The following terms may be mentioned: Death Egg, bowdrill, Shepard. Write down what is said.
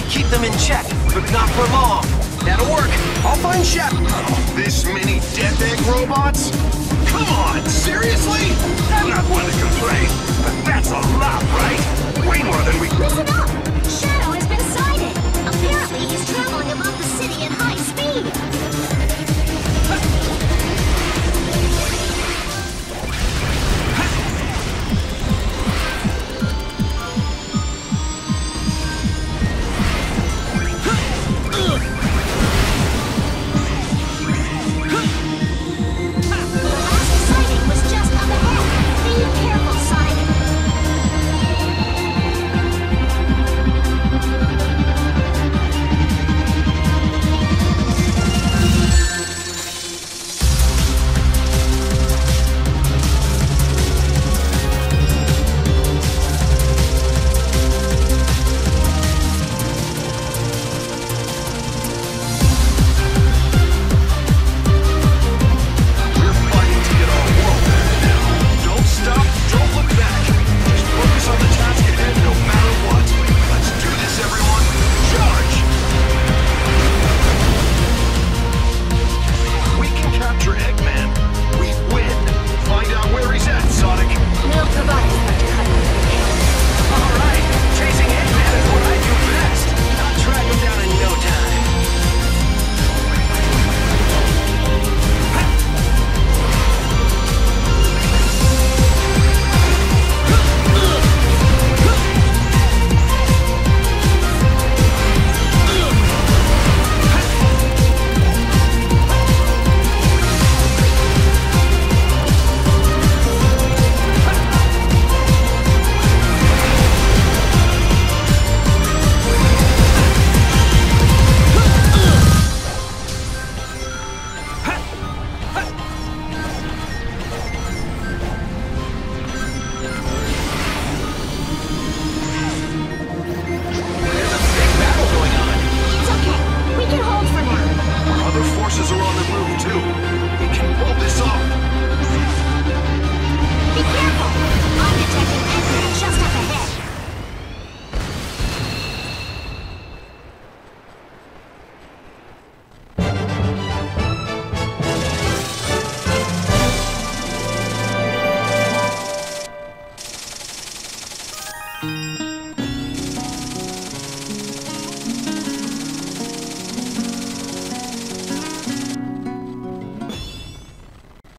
can keep them in check, but not for long. That'll work. I'll find Shepard. This many Death Egg robots? Come on, seriously? I'm not one to complain, but that's a lot, right? Way more than we... Listen up!